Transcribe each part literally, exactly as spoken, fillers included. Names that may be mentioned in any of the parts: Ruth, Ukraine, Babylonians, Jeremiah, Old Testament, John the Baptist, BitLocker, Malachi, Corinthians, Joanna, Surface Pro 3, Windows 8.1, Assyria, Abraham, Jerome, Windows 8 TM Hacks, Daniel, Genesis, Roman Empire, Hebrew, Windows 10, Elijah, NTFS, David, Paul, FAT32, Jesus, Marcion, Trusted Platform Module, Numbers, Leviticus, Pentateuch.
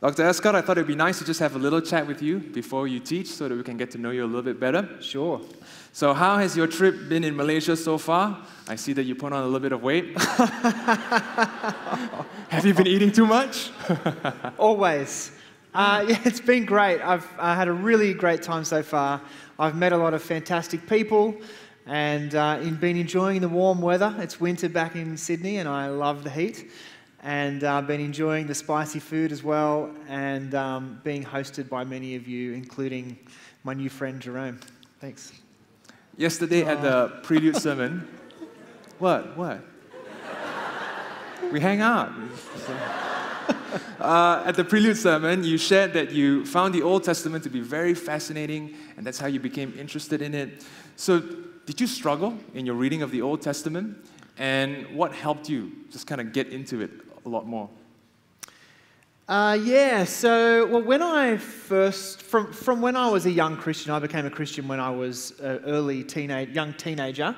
Doctor Escott, I thought it would be nice to just have a little chat with you before you teach so that we can get to know you a little bit better. Sure. So how has your trip been in Malaysia so far? I see that you put on a little bit of weight. Have you been eating too much? Always. Uh, yeah, it's been great. I've uh, had a really great time so far. I've met a lot of fantastic people and uh, been enjoying the warm weather. It's winter back in Sydney and I love the heat. And I've uh, been enjoying the spicy food as well and um, being hosted by many of you, including my new friend Jerome. Thanks. Yesterday at the prelude sermon, what, what? We hang out. Uh, at the prelude sermon, you shared that you found the Old Testament to be very fascinating, and that's how you became interested in it. So did you struggle in your reading of the Old Testament? And what helped you just kind of get into it a lot more? Uh, yeah, so well, when I first, from, from when I was a young Christian, I became a Christian when I was an early teenage, young teenager.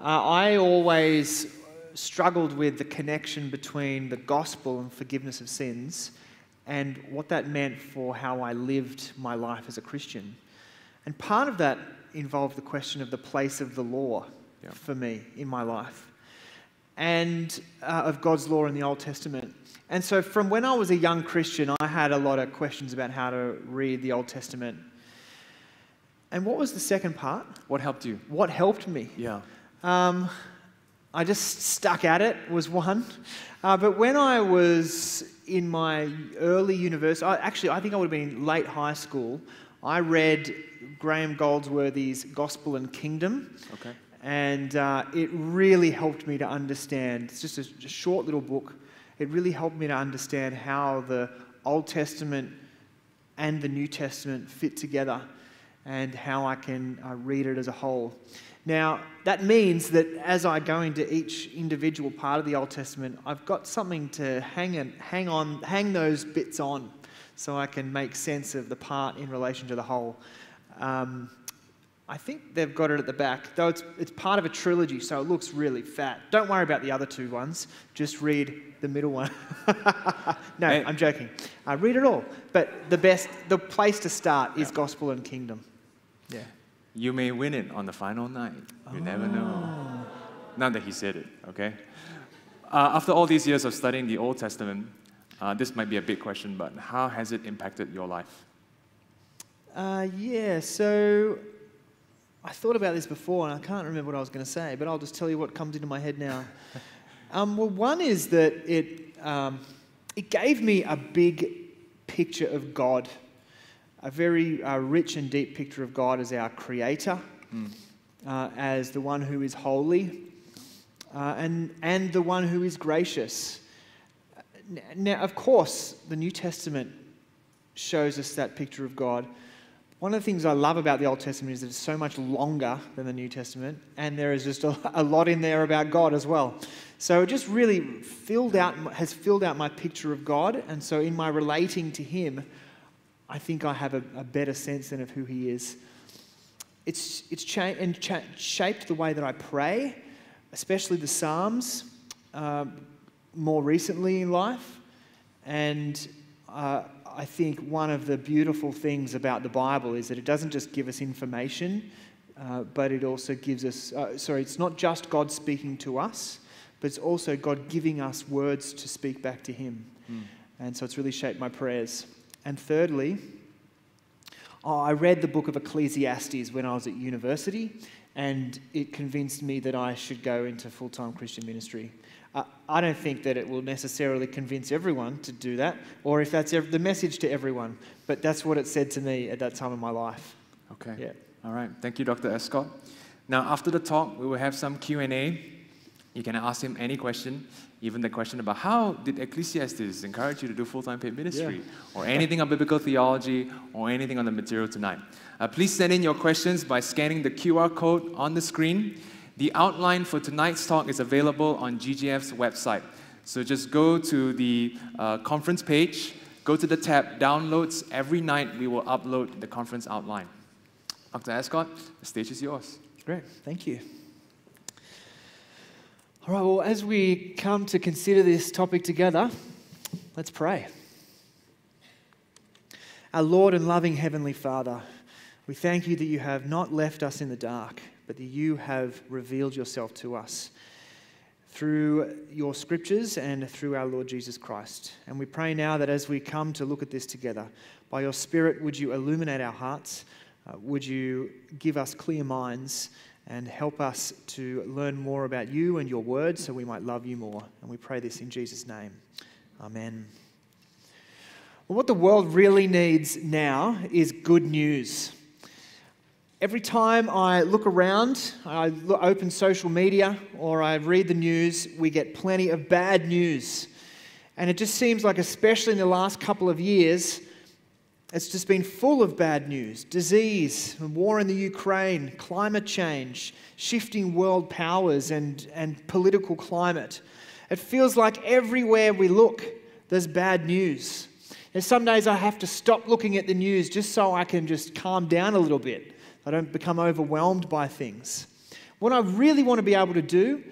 Uh, I always struggled with the connection between the gospel and forgiveness of sins and what that meant for how I lived my life as a Christian. And part of that involved the question of the place of the law yeah. for me in my life and uh, of God's law in the Old Testament. And so from when I was a young Christian, I had a lot of questions about how to read the Old Testament. And what was the second part? What helped you? What helped me? Yeah. Um, I just stuck at it, was one. Uh, but when I was in my early university, I, actually I think I would have been in late high school, I read Graham Goldsworthy's Gospel and Kingdom. Okay. And uh, it really helped me to understand, it's just a, a short little book, it really helped me to understand how the Old Testament and the New Testament fit together and how I can uh, read it as a whole. Now, that means that as I go into each individual part of the Old Testament, I've got something to hang, and, hang, on, hang those bits on so I can make sense of the part in relation to the whole. Um, I think they've got it at the back, though it's, it's part of a trilogy, so it looks really fat. Don't worry about the other two ones. Just read the middle one. No, hey. I'm joking. Uh, read it all. But the best, the place to start is yeah. Gospel and Kingdom. Yeah. You may win it on the final night. You oh. never know. Not that he said it, okay? Uh, after all these years of studying the Old Testament, uh, this might be a big question, but how has it impacted your life? Uh, yeah, so I thought about this before, and I can't remember what I was going to say, but I'll just tell you what comes into my head now. um, well, one is that it, um, it gave me a big picture of God. A very uh, rich and deep picture of God as our creator, mm. uh, as the one who is holy, uh, and, and the one who is gracious. Now, of course, the New Testament shows us that picture of God. One of the things I love about the Old Testament is that it's so much longer than the New Testament, and there is just a, a lot in there about God as well. So it just really filled out, has filled out my picture of God, and so in my relating to him, I think I have a, a better sense than of who he is. It's, it's cha and cha shaped the way that I pray, especially the Psalms, uh, more recently in life. And uh, I think one of the beautiful things about the Bible is that it doesn't just give us information, uh, but it also gives us, uh, sorry, it's not just God speaking to us, but it's also God giving us words to speak back to him. Mm. And so it's really shaped my prayers. And thirdly, oh, I read the book of Ecclesiastes when I was at university, and it convinced me that I should go into full-time Christian ministry. Uh, I don't think that it will necessarily convince everyone to do that, or if that's the message to everyone, but that's what it said to me at that time in my life. Okay. Yeah. All right. Thank you, Doctor Escott. Now, after the talk, we will have some Q and A. You can ask him any question, even the question about how did Ecclesiastes encourage you to do full-time paid ministry, yeah. or anything on biblical theology, or anything on the material tonight. Uh, please send in your questions by scanning the Q R code on the screen. The outline for tonight's talk is available on G G F's website. So just go to the uh, conference page, go to the tab Downloads. Every night we will upload the conference outline. Doctor Escott, the stage is yours. Great, thank you. All right, well, as we come to consider this topic together, let's pray. Our Lord and loving Heavenly Father, we thank you that you have not left us in the dark, but that you have revealed yourself to us through your scriptures and through our Lord Jesus Christ. And we pray now that as we come to look at this together, by your Spirit, would you illuminate our hearts? Uh, would you give us clear minds and help us to learn more about you and your word so we might love you more? And we pray this in Jesus' name. Amen. Well, what the world really needs now is good news. Every time I look around, I open social media or I read the news, we get plenty of bad news. And it just seems like, especially in the last couple of years, it's just been full of bad news. Disease, war in the Ukraine, climate change, shifting world powers and, and political climate. It feels like everywhere we look, there's bad news. And some days I have to stop looking at the news just so I can just calm down a little bit. I don't become overwhelmed by things. What I really want to be able to do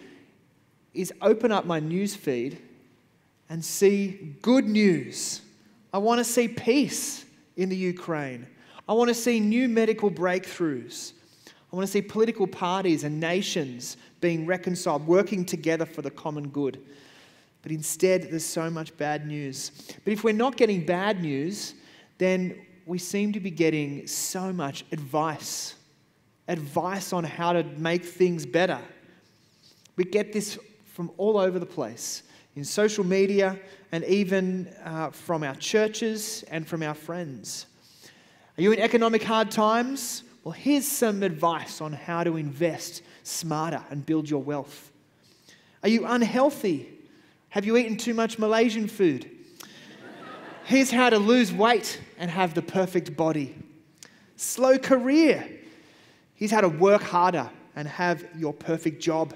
is open up my news feed and see good news. I want to see peace in the Ukraine. I want to see new medical breakthroughs. I want to see political parties and nations being reconciled, working together for the common good. But instead, there's so much bad news. But if we're not getting bad news, then we seem to be getting so much advice, advice on how to make things better. We get this from all over the place, in social media and even uh, from our churches and from our friends. Are you in economic hard times? Well, here's some advice on how to invest smarter and build your wealth. Are you unhealthy? Have you eaten too much Malaysian food? Here's how to lose weight and have the perfect body. Slow career. Here's how to work harder and have your perfect job.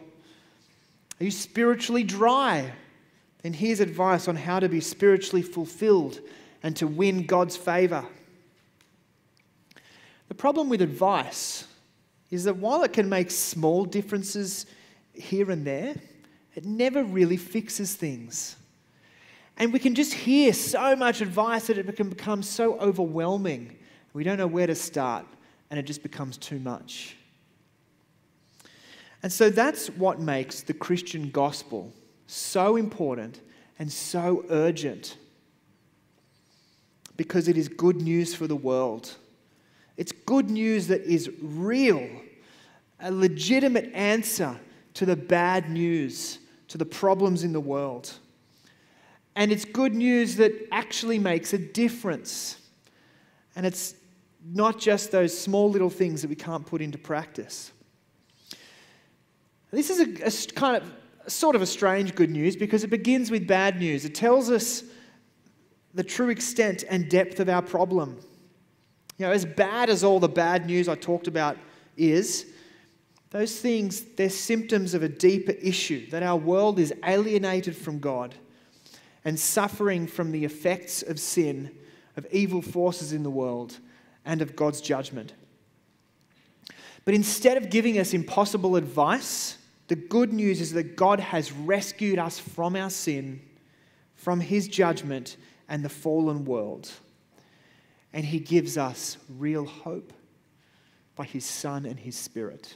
Are you spiritually dry? Then here's advice on how to be spiritually fulfilled and to win God's favor. The problem with advice is that while it can make small differences here and there, it never really fixes things. And we can just hear so much advice that it can become so overwhelming. We don't know where to start, and it just becomes too much. And so that's what makes the Christian gospel so important and so urgent, because it is good news for the world. It's good news that is real, a legitimate answer to the bad news, to the problems in the world. And it's good news that actually makes a difference. And it's not just those small little things that we can't put into practice. This is a, a kind of, sort of a strange good news, because it begins with bad news. It tells us the true extent and depth of our problem. You know, as bad as all the bad news I talked about is, those things, they're symptoms of a deeper issue, that our world is alienated from God and suffering from the effects of sin, of evil forces in the world, and of God's judgment. But instead of giving us impossible advice, the good news is that God has rescued us from our sin, from His judgment, and the fallen world. And He gives us real hope by His Son and His Spirit.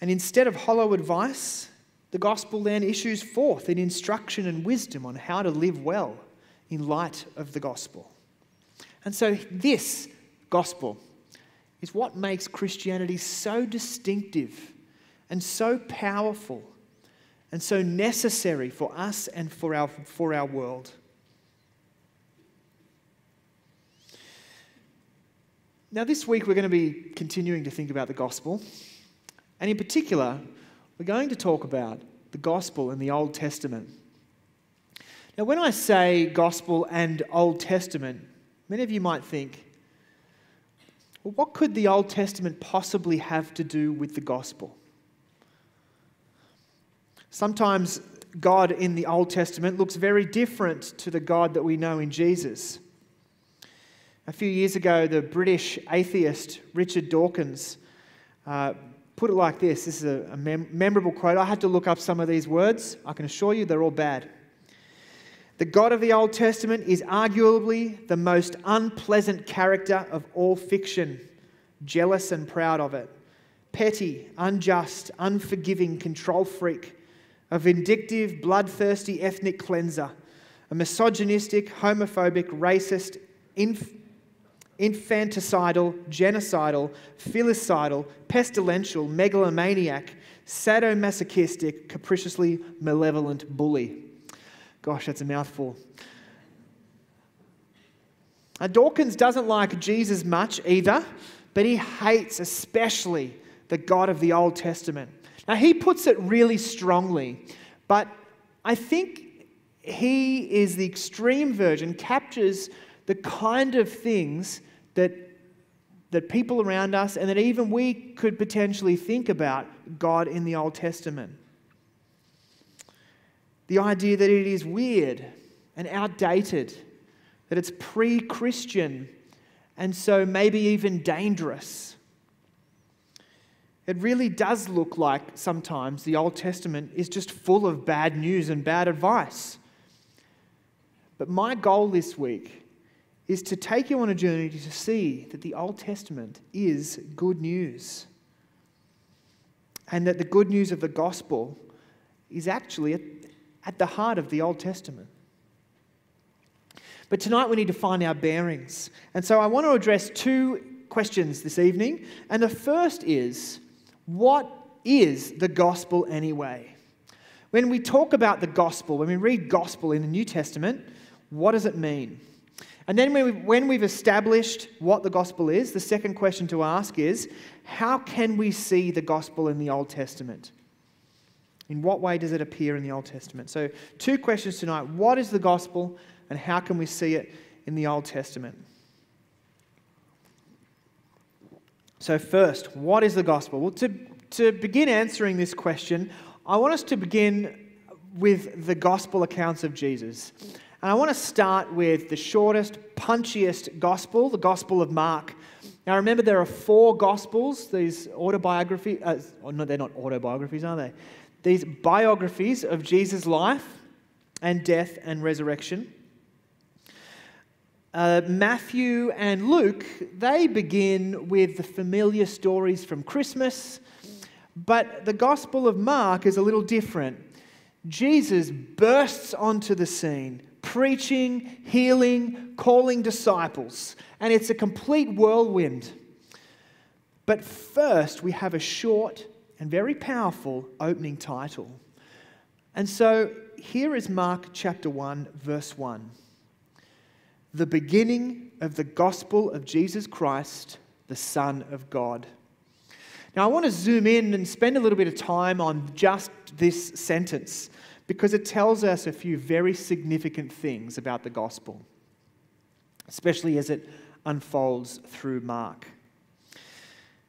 And instead of hollow advice, the gospel then issues forth in instruction and wisdom on how to live well in light of the gospel. And so this gospel is what makes Christianity so distinctive and so powerful and so necessary for us and for our, for our world. Now, this week we're going to be continuing to think about the gospel, and in particular, we're going to talk about the gospel and the Old Testament. Now, when I say gospel and Old Testament, many of you might think, well, what could the Old Testament possibly have to do with the gospel? Sometimes God in the Old Testament looks very different to the God that we know in Jesus. A few years ago, the British atheist Richard Dawkins uh, put it like this. This is a mem memorable quote. I had to look up some of these words. I can assure you they're all bad. The God of the Old Testament is arguably the most unpleasant character of all fiction, jealous and proud of it, petty, unjust, unforgiving control freak, a vindictive, bloodthirsty ethnic cleanser, a misogynistic, homophobic, racist, inf infanticidal, genocidal, filicidal, pestilential, megalomaniac, sadomasochistic, capriciously malevolent bully. Gosh, that's a mouthful. Now, Dawkins doesn't like Jesus much either, but he hates especially the God of the Old Testament. Now, he puts it really strongly, but I think he is the extreme version, captures the kind of things that, that people around us and that even we could potentially think about God in the Old Testament. The idea that it is weird and outdated, that it's pre-Christian and so maybe even dangerous. It really does look like sometimes the Old Testament is just full of bad news and bad advice. But my goal this week is to take you on a journey to see that the Old Testament is good news, and that the good news of the gospel is actually a at the heart of the Old Testament. But tonight we need to find our bearings. And so I want to address two questions this evening. And the first is, what is the gospel anyway? When we talk about the gospel, when we read gospel in the New Testament, what does it mean? And then when we've, when we've established what the gospel is, the second question to ask is, how can we see the gospel in the Old Testament? In what way does it appear in the Old Testament? So, two questions tonight. What is the gospel and how can we see it in the Old Testament? So first, what is the gospel? Well, to, to begin answering this question, I want us to begin with the gospel accounts of Jesus. And I want to start with the shortest, punchiest gospel, the Gospel of Mark. Now remember, there are four gospels, these autobiographies, uh, no, they're not autobiographies, are they? These biographies of Jesus' life and death and resurrection. Uh, Matthew and Luke, they begin with the familiar stories from Christmas, but the Gospel of Mark is a little different. Jesus bursts onto the scene, preaching, healing, calling disciples, and it's a complete whirlwind. But first, we have a short and very powerful opening title. And so here is Mark chapter one, verse one. The beginning of the gospel of Jesus Christ, the Son of God. Now I want to zoom in and spend a little bit of time on just this sentence, because it tells us a few very significant things about the gospel, especially as it unfolds through Mark.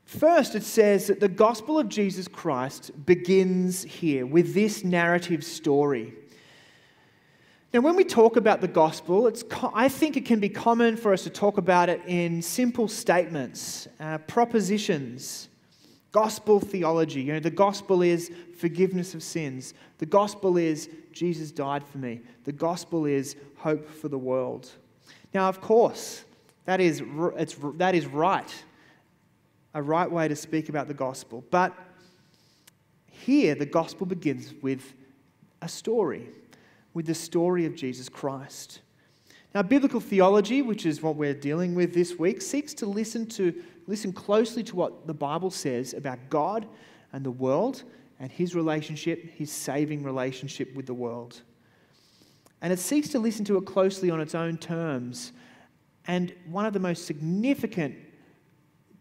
First, it says that the gospel of Jesus Christ begins here with this narrative story. Now, when we talk about the gospel, it's I think it can be common for us to talk about it in simple statements, uh, propositions, gospel theology. You know, the gospel is forgiveness of sins. The gospel is Jesus died for me. The gospel is hope for the world. Now, of course, that is, it's, that is right. A right way to speak about the gospel. But here, the gospel begins with a story, with the story of Jesus Christ. Now, biblical theology, which is what we're dealing with this week, seeks to listen to listen closely to what the Bible says about God and the world and his relationship, his saving relationship with the world. And it seeks to listen to it closely on its own terms. And one of the most significant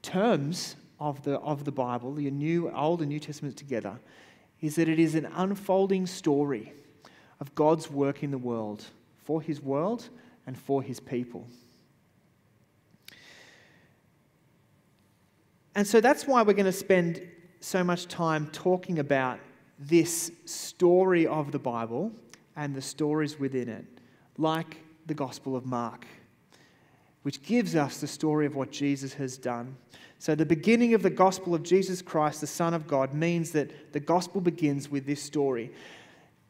terms of the, of the Bible, the New, Old and New Testament together, is that it is an unfolding story of God's work in the world, for his world and for his people. And so that's why we're going to spend so much time talking about this story of the Bible and the stories within it, like the Gospel of Mark, which gives us the story of what Jesus has done. So the beginning of the gospel of Jesus Christ, the Son of God, means that the gospel begins with this story.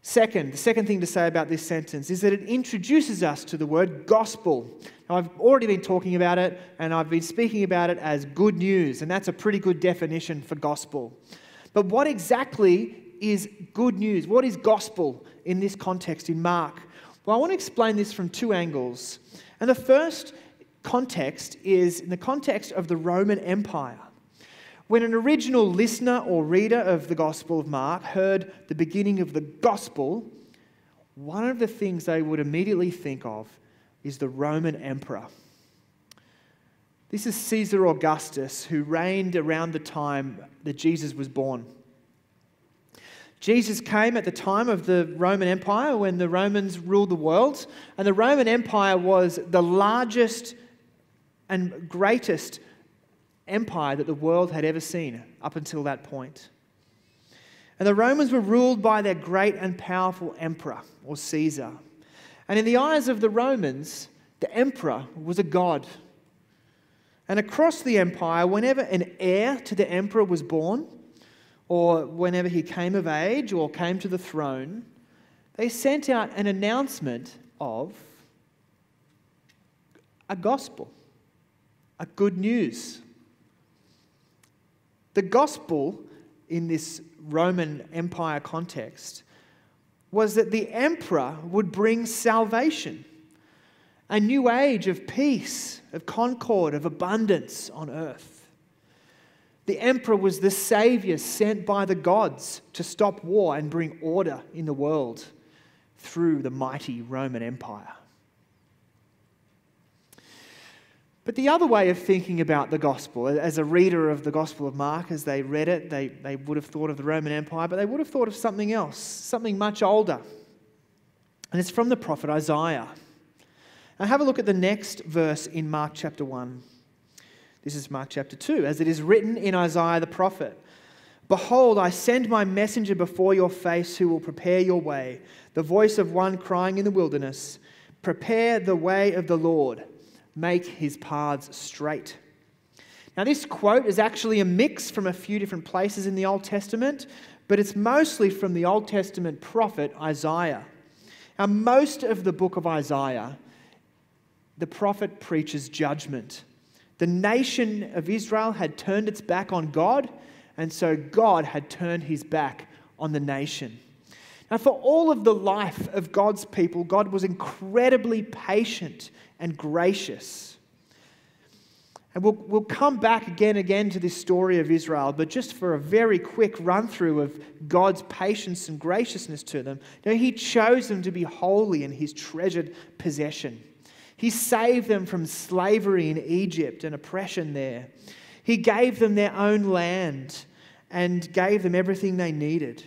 Second, the second thing to say about this sentence is that it introduces us to the word gospel. Now, I've already been talking about it, and I've been speaking about it as good news, and that's a pretty good definition for gospel. But what exactly is good news? What is gospel in this context in Mark? Well, I want to explain this from two angles. And the first context is in the context of the Roman Empire. When an original listener or reader of the Gospel of Mark heard the beginning of the Gospel, one of the things they would immediately think of is the Roman Emperor. This is Caesar Augustus, who reigned around the time that Jesus was born. Jesus came at the time of the Roman Empire when the Romans ruled the world, and the Roman Empire was the largest and greatest empire that the world had ever seen up until that point. And the Romans were ruled by their great and powerful emperor, or Caesar. And in the eyes of the Romans, the emperor was a god. And across the empire, whenever an heir to the emperor was born, or whenever he came of age or came to the throne, they sent out an announcement of a gospel, a good news. The gospel in this Roman Empire context was that the emperor would bring salvation, a new age of peace, of concord, of abundance on earth. The emperor was the saviour sent by the gods to stop war and bring order in the world through the mighty Roman Empire. But the other way of thinking about the gospel, as a reader of the Gospel of Mark, as they read it, they, they would have thought of the Roman Empire, but they would have thought of something else, something much older. And it's from the prophet Isaiah. Now have a look at the next verse in Mark chapter one. This is Mark chapter two. As it is written in Isaiah the prophet, "Behold, I send my messenger before your face who will prepare your way, the voice of one crying in the wilderness, prepare the way of the Lord, make his paths straight." Now this quote is actually a mix from a few different places in the Old Testament, but it's mostly from the Old Testament prophet Isaiah. Now most of the book of Isaiah, the prophet preaches judgment. The nation of Israel had turned its back on God, and so God had turned his back on the nation. Now, for all of the life of God's people, God was incredibly patient and gracious. And we'll, we'll come back again and again to this story of Israel, but just for a very quick run-through of God's patience and graciousness to them. Now, he chose them to be holy in his treasured possession. He saved them from slavery in Egypt and oppression there. He gave them their own land and gave them everything they needed.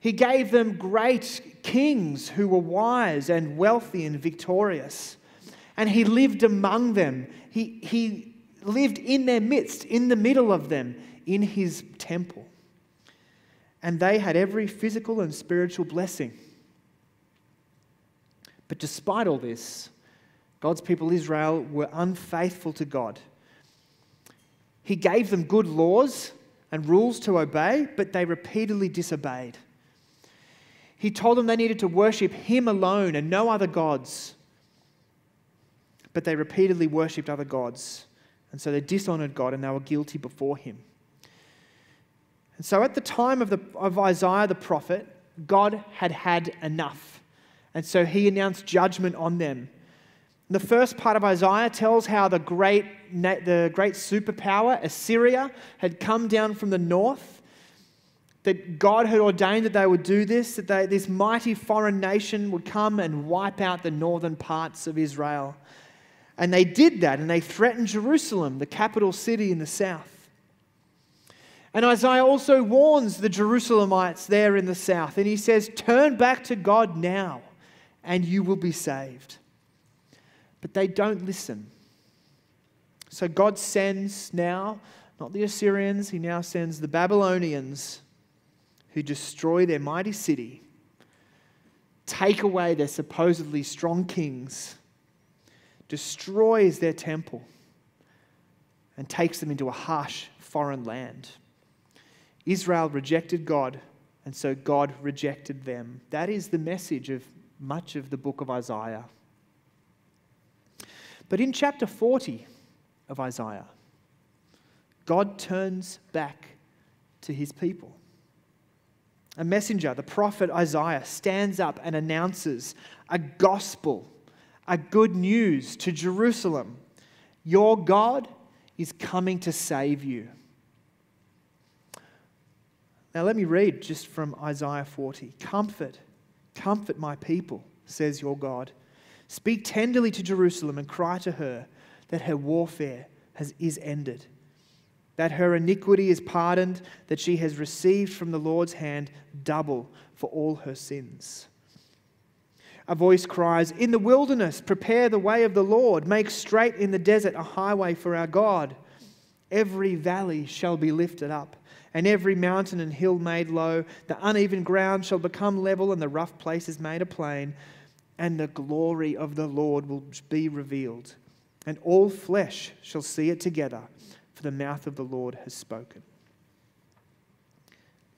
He gave them great kings who were wise and wealthy and victorious. And he lived among them. He, he lived in their midst, in the middle of them, in his temple. And they had every physical and spiritual blessing. But despite all this, God's people, Israel, were unfaithful to God. He gave them good laws and rules to obey, but they repeatedly disobeyed. He told them they needed to worship him alone and no other gods, but they repeatedly worshipped other gods, and so they dishonoured God and they were guilty before him. And so at the time of, the, of Isaiah the prophet, God had had enough, and so he announced judgment on them. The first part of Isaiah tells how the great, the great superpower, Assyria, had come down from the north, that God had ordained that they would do this, that they, this mighty foreign nation would come and wipe out the northern parts of Israel. And they did that, and they threatened Jerusalem, the capital city in the south. And Isaiah also warns the Jerusalemites there in the south, and he says, "Turn back to God now, and you will be saved." But they don't listen. So God sends now, not the Assyrians, he now sends the Babylonians, who destroy their mighty city, take away their supposedly strong kings, destroys their temple, and takes them into a harsh foreign land. Israel rejected God And so God rejected them. That is the message of much of the book of Isaiah. But in chapter forty of Isaiah, God turns back to his people. A messenger, the prophet Isaiah, stands up and announces a gospel, a good news to Jerusalem. Your God is coming to save you. Now let me read just from Isaiah forty. Comfort, comfort my people, says your God. Speak tenderly to Jerusalem and cry to her that her warfare has, is ended, that her iniquity is pardoned, that she has received from the Lord's hand double for all her sins. A voice cries, in the wilderness, prepare the way of the Lord. Make straight in the desert a highway for our God. Every valley shall be lifted up, and every mountain and hill made low. The uneven ground shall become level, and the rough places made a plain. And the glory of the Lord will be revealed, and all flesh shall see it together. The mouth of the Lord has spoken.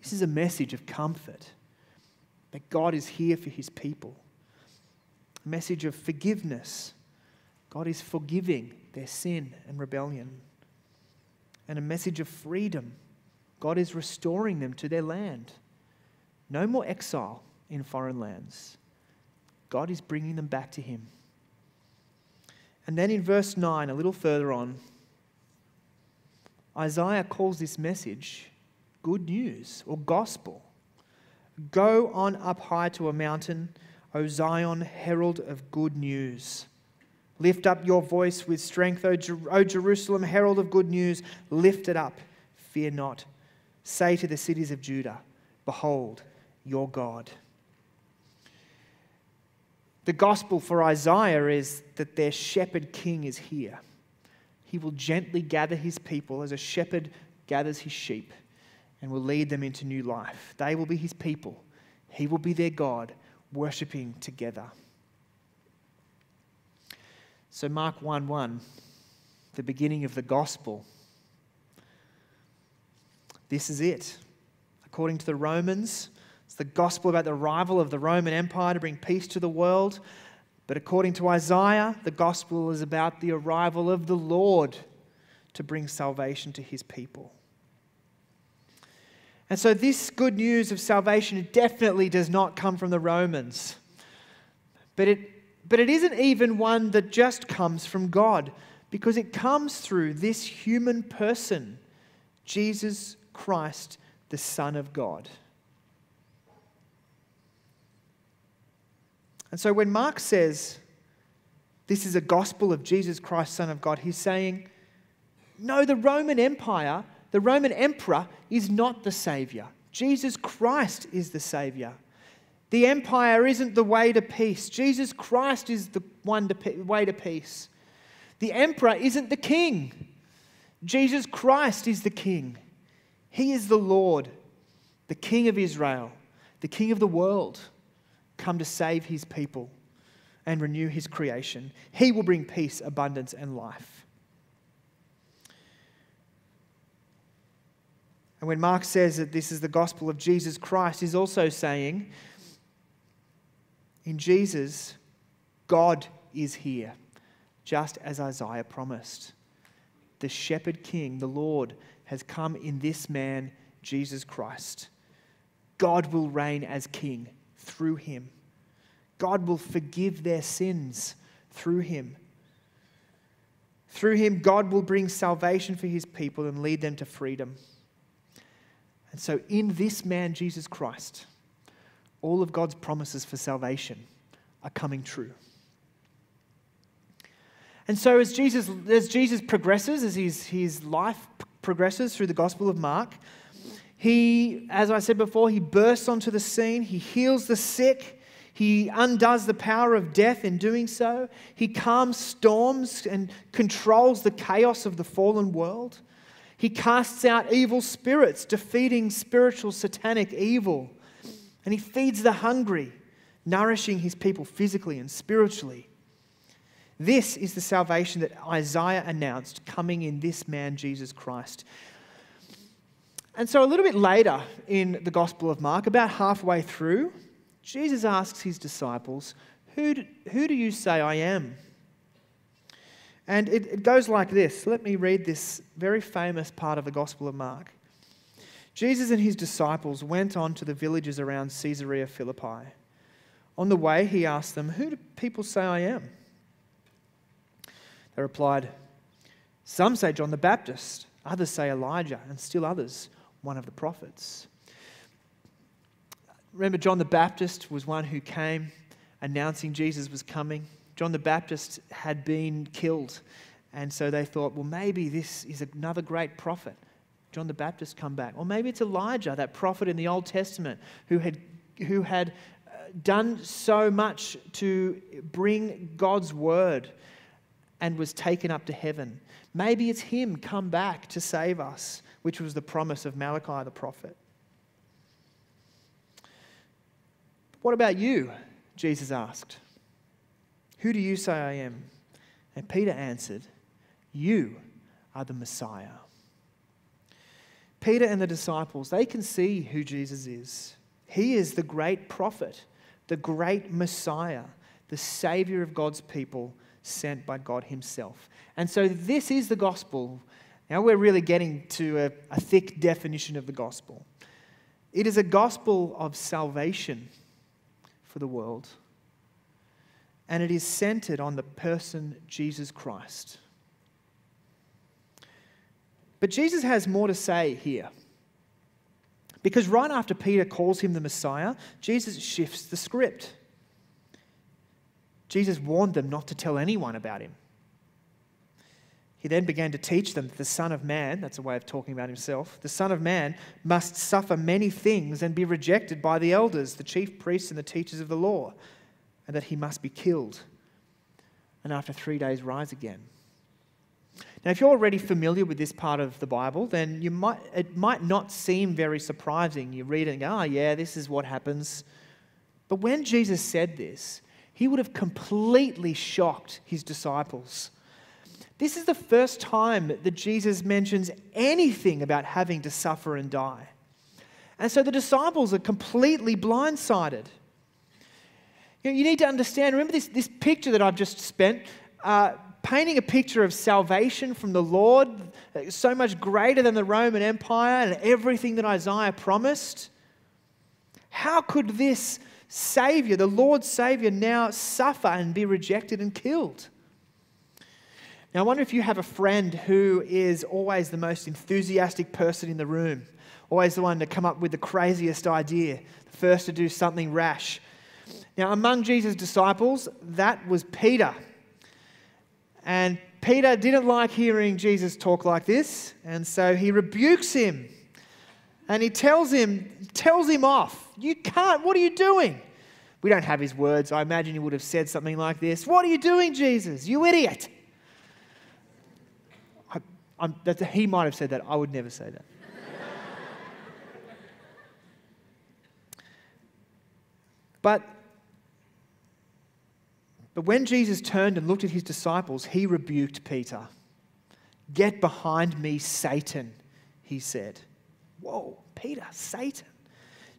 This is a message of comfort, that God is here for his people. A message of forgiveness. God is forgiving their sin and rebellion. And a message of freedom. God is restoring them to their land. No more exile in foreign lands. God is bringing them back to him. And then in verse nine, a little further on, Isaiah calls this message good news or gospel. Go on up high to a mountain, O Zion, herald of good news. Lift up your voice with strength, O, Jer- o Jerusalem, herald of good news. Lift it up, fear not. Say to the cities of Judah, behold your God. The gospel for Isaiah is that their shepherd king is here. He will gently gather his people as a shepherd gathers his sheep and will lead them into new life. They will be his people. He will be their God, worshipping together. So Mark one one, the beginning of the gospel. This is it. According to the Romans, it's the gospel about the arrival of the Roman Empire to bring peace to the world. But according to Isaiah, the gospel is about the arrival of the Lord to bring salvation to his people. And so this good news of salvation definitely does not come from the Romans. But it, but it isn't even one that just comes from God, because it comes through this human person, Jesus Christ, the Son of God. And so when Mark says, this is a gospel of Jesus Christ, Son of God, he's saying, no, the Roman Empire, the Roman emperor is not the Savior. Jesus Christ is the Savior. The empire isn't the way to peace. Jesus Christ is the one to pe- way to peace. The emperor isn't the king. Jesus Christ is the king. He is the Lord, the King of Israel, the King of the world, come to save his people and renew his creation. He will bring peace, abundance, and life. And when Mark says that this is the gospel of Jesus Christ, he's also saying, in Jesus, God is here, just as Isaiah promised. The shepherd king, the Lord, has come in this man, Jesus Christ. God will reign as king through him. God will forgive their sins through him. Through him, God will bring salvation for his people and lead them to freedom. And so in this man, Jesus Christ, all of God's promises for salvation are coming true. And so as Jesus, as Jesus progresses, as his, his life progresses through the Gospel of Mark, he, as I said before, he bursts onto the scene. He heals the sick. He undoes the power of death in doing so. He calms storms and controls the chaos of the fallen world. He casts out evil spirits, defeating spiritual satanic evil. And he feeds the hungry, nourishing his people physically and spiritually. This is the salvation that Isaiah announced coming in this man, Jesus Christ. And so a little bit later in the Gospel of Mark, about halfway through, Jesus asks his disciples, who do, who do you say I am? And it, it goes like this. Let me read this very famous part of the Gospel of Mark. Jesus and his disciples went on to the villages around Caesarea Philippi. On the way, he asked them, who do people say I am? They replied, some say John the Baptist, others say Elijah, and still others, one of the prophets. Remember, John the Baptist was one who came announcing Jesus was coming. John the Baptist had been killed, and so they thought, well, maybe this is another great prophet. John the Baptist come back. Or maybe it's Elijah, that prophet in the Old Testament who had, who had done so much to bring God's word and was taken up to heaven. Maybe it's him come back to save us, which was the promise of Malachi the prophet. What about you? Jesus asked. Who do you say I am? And Peter answered, you are the Messiah. Peter and the disciples, they can see who Jesus is. He is the great prophet, the great Messiah, the Savior of God's people, sent by God himself. And so this is the gospel. Now we're really getting to a, a thick definition of the gospel. It is a gospel of salvation for the world. And it is centered on the person Jesus Christ. But Jesus has more to say here. Because right after Peter calls him the Messiah, Jesus shifts the script. Jesus warned them not to tell anyone about him. He then began to teach them that the Son of Man, that's a way of talking about himself, the Son of Man must suffer many things and be rejected by the elders, the chief priests and the teachers of the law, and that he must be killed, and after three days rise again. Now, if you're already familiar with this part of the Bible, then you might, it might not seem very surprising. You read it and go, oh yeah, this is what happens. But when Jesus said this, he would have completely shocked his disciples. This is the first time that Jesus mentions anything about having to suffer and die. And so the disciples are completely blindsided. You know, you need to understand, remember this, this picture that I've just spent, uh, painting a picture of salvation from the Lord, so much greater than the Roman Empire and everything that Isaiah promised. How could this Savior, the Lord's Savior, now suffer and be rejected and killed? Now, I wonder if you have a friend who is always the most enthusiastic person in the room, always the one to come up with the craziest idea, the first to do something rash. Now, among Jesus' disciples, that was Peter. And Peter didn't like hearing Jesus talk like this, and so he rebukes him. And he tells him, tells him off. You can't, what are you doing? We don't have his words. I imagine he would have said something like this. What are you doing, Jesus? You idiot. I, I'm, that's, he might have said that. I would never say that. But, but when Jesus turned and looked at his disciples, he rebuked Peter. Get behind me, Satan, he said. Whoa, Peter, Satan.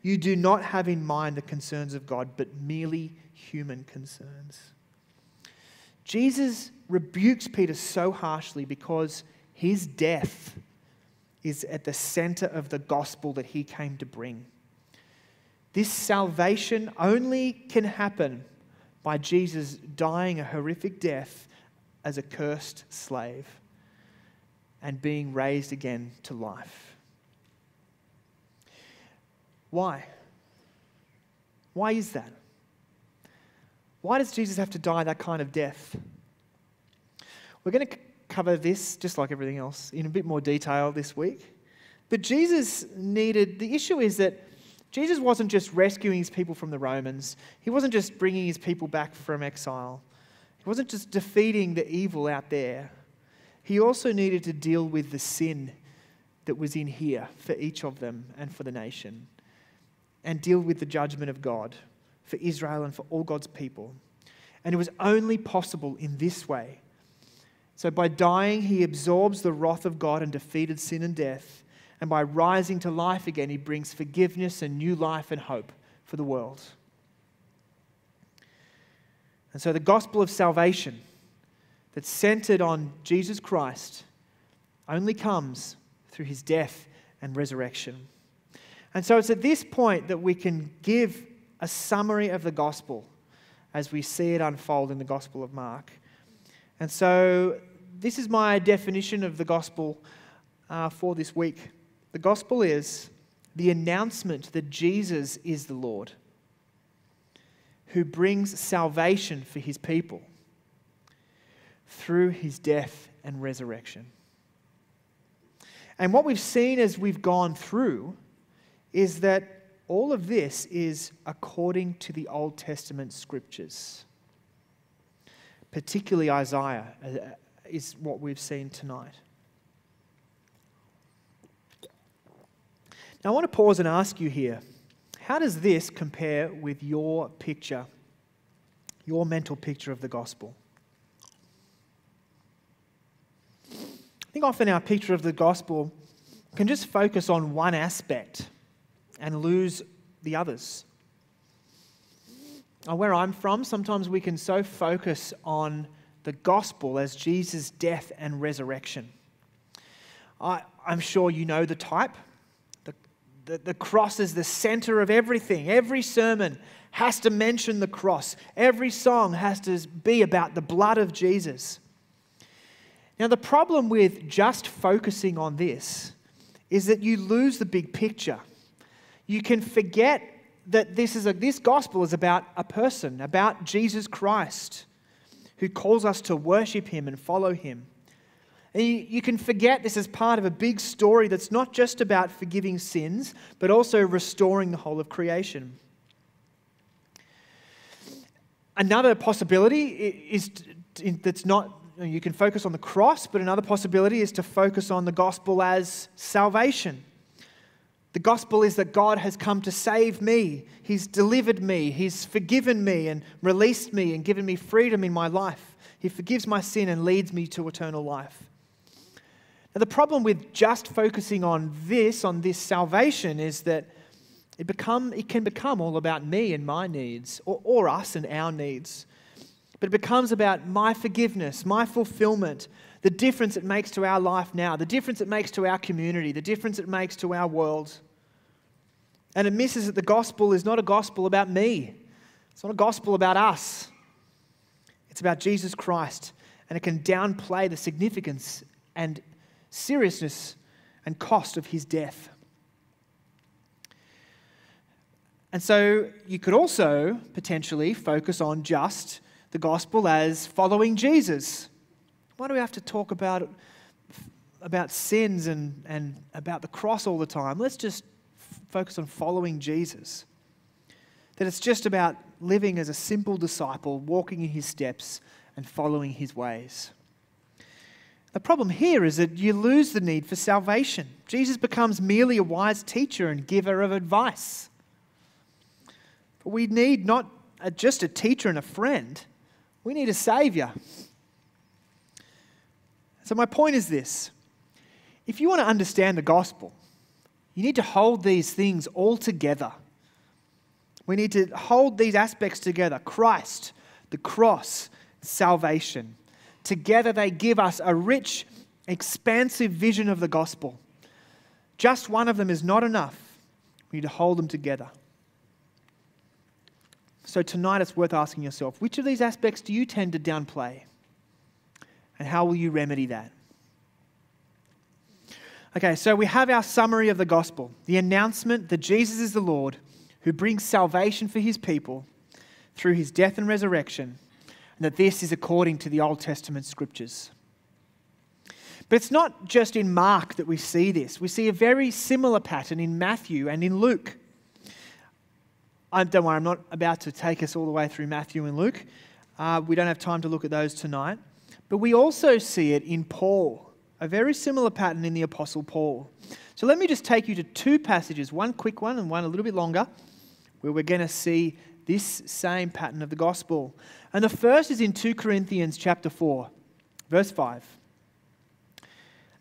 You do not have in mind the concerns of God, but merely human concerns. Jesus rebukes Peter so harshly because his death is at the center of the gospel that he came to bring. This salvation only can happen by Jesus dying a horrific death as a cursed slave and being raised again to life. Why? Why is that? Why does Jesus have to die that kind of death? We're going to cover this, just like everything else, in a bit more detail this week. But Jesus needed, the issue is that Jesus wasn't just rescuing his people from the Romans. He wasn't just bringing his people back from exile. He wasn't just defeating the evil out there. He also needed to deal with the sin that was in here for each of them and for the nation, and deal with the judgment of God for Israel and for all God's people. And it was only possible in this way. So by dying, he absorbs the wrath of God and defeated sin and death. And by rising to life again, he brings forgiveness and new life and hope for the world. And so the gospel of salvation that's centered on Jesus Christ only comes through his death and resurrection. And so it's at this point that we can give a summary of the gospel as we see it unfold in the Gospel of Mark. And so this is my definition of the gospel uh, for this week. The gospel is the announcement that Jesus is the Lord, who brings salvation for his people through his death and resurrection. And what we've seen as we've gone through is that all of this is according to the Old Testament scriptures. Particularly Isaiah is what we've seen tonight. Now I want to pause and ask you here, how does this compare with your picture, your mental picture of the gospel? I think often our picture of the gospel can just focus on one aspect and lose the others. Where I'm from, sometimes we can so focus on the gospel as Jesus' death and resurrection. I, I'm sure you know the type. The, the, the cross is the center of everything. Every sermon has to mention the cross. Every song has to be about the blood of Jesus. Now, the problem with just focusing on this is that you lose the big picture. You can forget that this, is a, this gospel is about a person, about Jesus Christ, who calls us to worship him and follow him. And you, you can forget this is part of a big story that's not just about forgiving sins, but also restoring the whole of creation. Another possibility is that's not, you can focus on the cross, but another possibility is to focus on the gospel as salvation. The gospel is that God has come to save me. He's delivered me. He's forgiven me and released me and given me freedom in my life. He forgives my sin and leads me to eternal life. Now, the problem with just focusing on this, on this salvation, is that it, become, it can become all about me and my needs, or, or us and our needs. But it becomes about my forgiveness, my fulfillment, the difference it makes to our life now, the difference it makes to our community, the difference it makes to our world. And it misses that the gospel is not a gospel about me. It's not a gospel about us. It's about Jesus Christ, and it can downplay the significance and seriousness and cost of his death. And so you could also potentially focus on just the gospel as following Jesus. Why do we have to talk about, about sins and, and about the cross all the time? Let's just focus on following Jesus. That it's just about living as a simple disciple, walking in his steps and following his ways. The problem here is that you lose the need for salvation. Jesus becomes merely a wise teacher and giver of advice. But we need not just a teacher and a friend. We need a savior. So my point is this. If you want to understand the gospel, you need to hold these things all together. We need to hold these aspects together. Christ, the cross, salvation. Together they give us a rich, expansive vision of the gospel. Just one of them is not enough. We need to hold them together. So tonight it's worth asking yourself, which of these aspects do you tend to downplay? And how will you remedy that? Okay, so we have our summary of the gospel, the announcement that Jesus is the Lord who brings salvation for his people through his death and resurrection, and that this is according to the Old Testament scriptures. But it's not just in Mark that we see this. We see a very similar pattern in Matthew and in Luke. I, don't worry, I'm not about to take us all the way through Matthew and Luke. Uh, we don't have time to look at those tonight. But we also see it in Paul, a very similar pattern in the Apostle Paul. So let me just take you to two passages, one quick one and one a little bit longer, where we're going to see this same pattern of the gospel. And the first is in Second Corinthians chapter four, verse five.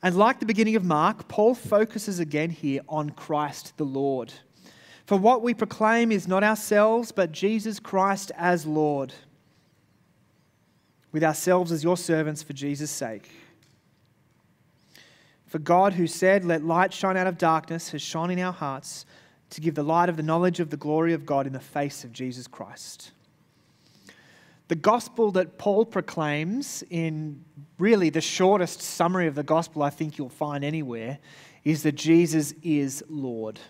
And like the beginning of Mark, Paul focuses again here on Christ the Lord. For what we proclaim is not ourselves, but Jesus Christ as Lord, with ourselves as your servants for Jesus' sake. For God, who said, "Let light shine out of darkness," has shone in our hearts to give the light of the knowledge of the glory of God in the face of Jesus Christ. The gospel that Paul proclaims, in really the shortest summary of the gospel I think you'll find anywhere, is that Jesus is Lord.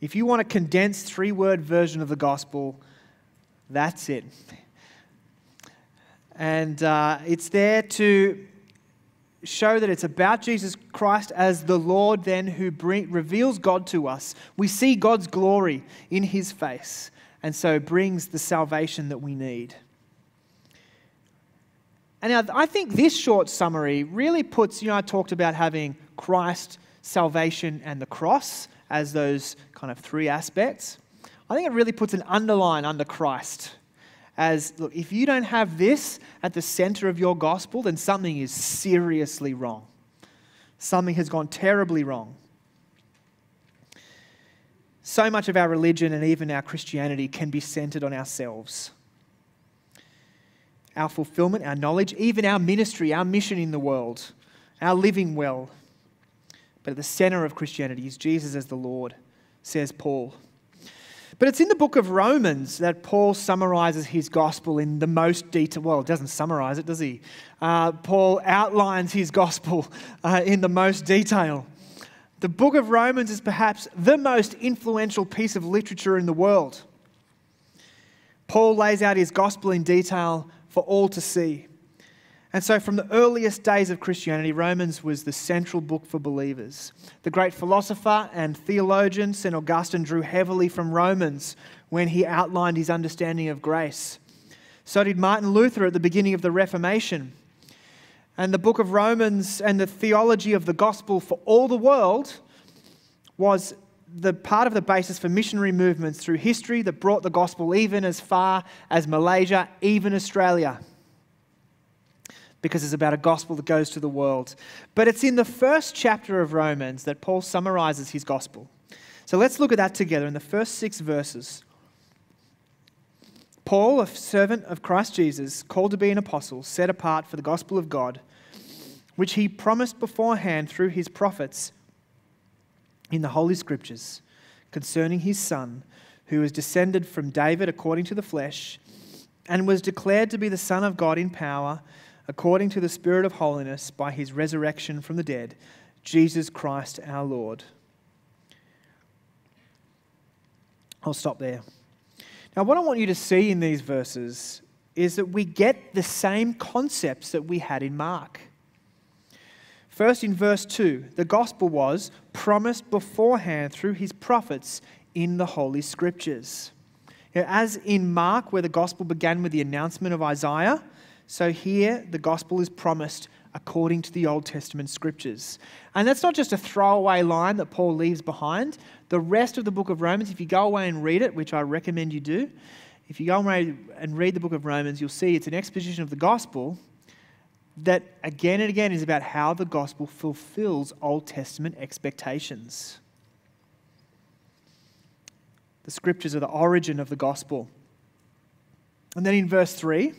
If you want a condensed three-word version of the gospel, that's it. And uh, it's there to show that it's about Jesus Christ as the Lord then who bring, reveals God to us. We see God's glory in his face and so brings the salvation that we need. And now I think this short summary really puts, you know, I talked about having Christ, salvation and the cross as those kind of three aspects. I think it really puts an underline under Christ. As, look, if you don't have this at the center of your gospel, then something is seriously wrong. Something has gone terribly wrong. So much of our religion and even our Christianity can be centered on ourselves. Our fulfillment, our knowledge, even our ministry, our mission in the world, our living well. But at the center of Christianity is Jesus as the Lord, says Paul. But it's in the book of Romans that Paul summarizes his gospel in the most detail. Well, it doesn't summarize it, does he? Uh, Paul outlines his gospel uh, in the most detail. The book of Romans is perhaps the most influential piece of literature in the world. Paul lays out his gospel in detail for all to see. And so from the earliest days of Christianity, Romans was the central book for believers. The great philosopher and theologian Saint Augustine drew heavily from Romans when he outlined his understanding of grace. So did Martin Luther at the beginning of the Reformation. And the book of Romans and the theology of the gospel for all the world was the part of the basis for missionary movements through history that brought the gospel even as far as Malaysia, even Australia. Because it's about a gospel that goes to the world. But it's in the first chapter of Romans that Paul summarizes his gospel. So let's look at that together in the first six verses. Paul, a servant of Christ Jesus, called to be an apostle, set apart for the gospel of God, which he promised beforehand through his prophets in the Holy Scriptures, concerning his Son, who is descended from David according to the flesh, and was declared to be the Son of God in power, according to the Spirit of holiness, by his resurrection from the dead, Jesus Christ our Lord. I'll stop there. Now, what I want you to see in these verses is that we get the same concepts that we had in Mark. First, in verse two, the gospel was promised beforehand through his prophets in the Holy Scriptures. Now, as in Mark, where the gospel began with the announcement of Isaiah, so here, the gospel is promised according to the Old Testament scriptures. And that's not just a throwaway line that Paul leaves behind. The rest of the book of Romans, if you go away and read it, which I recommend you do, if you go away and read the book of Romans, you'll see it's an exposition of the gospel that again and again is about how the gospel fulfills Old Testament expectations. The scriptures are the origin of the gospel. And then in verse three,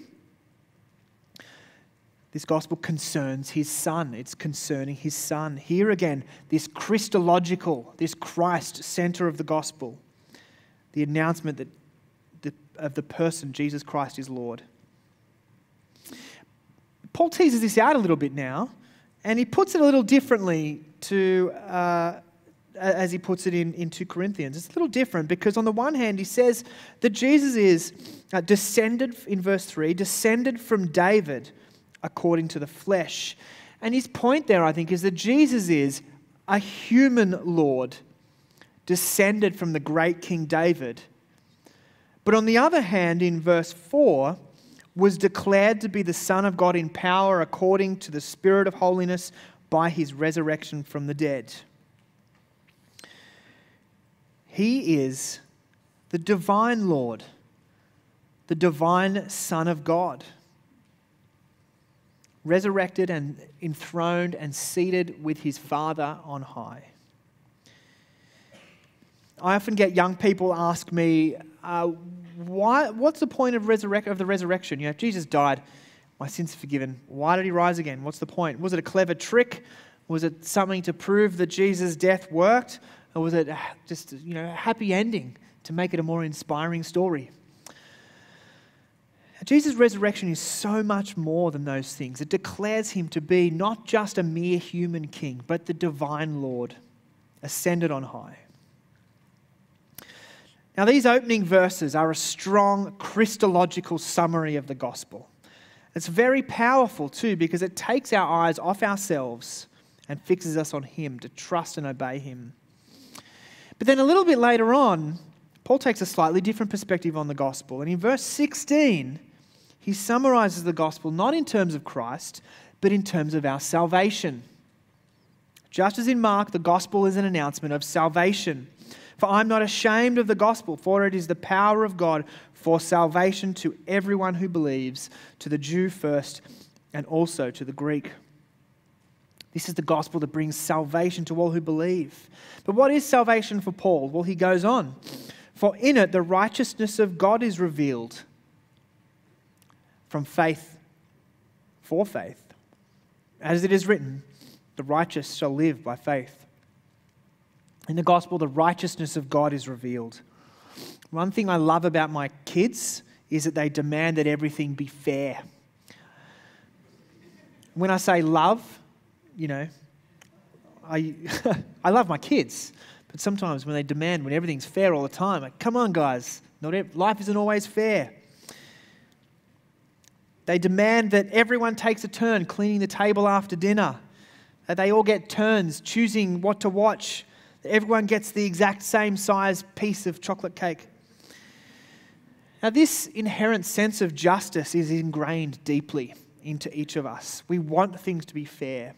this gospel concerns his Son. It's concerning his Son. Here again, this Christological, this Christ center of the gospel, the announcement that the, of the person, Jesus Christ is Lord. Paul teases this out a little bit now, and he puts it a little differently to, uh, as he puts it in, in two Corinthians. It's a little different because on the one hand, he says that Jesus is uh, descended, in verse three, descended from David, according to the flesh. And his point there, I think, is that Jesus is a human Lord, descended from the great King David. But on the other hand, in verse four, was declared to be the Son of God in power according to the Spirit of holiness by his resurrection from the dead. He is the divine Lord, the divine Son of God. resurrected and enthroned and seated with his Father on high. I often get young people ask me, uh, why, what's the point of, resurrect, of the resurrection? You know, Jesus died, my sins are forgiven. Why did he rise again? What's the point? Was it a clever trick? Was it something to prove that Jesus' death worked? Or was it just, you know, a happy ending to make it a more inspiring story? Jesus' resurrection is so much more than those things. It declares him to be not just a mere human king, but the divine Lord, ascended on high. Now, these opening verses are a strong Christological summary of the gospel. It's very powerful too, because it takes our eyes off ourselves and fixes us on him to trust and obey him. But then a little bit later on, Paul takes a slightly different perspective on the gospel. And in verse sixteen, he summarizes the gospel not in terms of Christ, but in terms of our salvation. Just as in Mark, the gospel is an announcement of salvation. For I'm not ashamed of the gospel, for it is the power of God for salvation to everyone who believes, to the Jew first and also to the Greek. This is the gospel that brings salvation to all who believe. But what is salvation for Paul? Well, he goes on. For in it, the righteousness of God is revealed from faith for faith. As it is written, the righteous shall live by faith. In the gospel, the righteousness of God is revealed. One thing I love about my kids is that they demand that everything be fair. When I say love, you know, I, I love my kids, but sometimes when they demand, when everything's fair all the time, like, come on, guys, not e- life isn't always fair. They demand that everyone takes a turn cleaning the table after dinner, that they all get turns choosing what to watch, everyone gets the exact same size piece of chocolate cake. Now, this inherent sense of justice is ingrained deeply into each of us. We want things to be fair.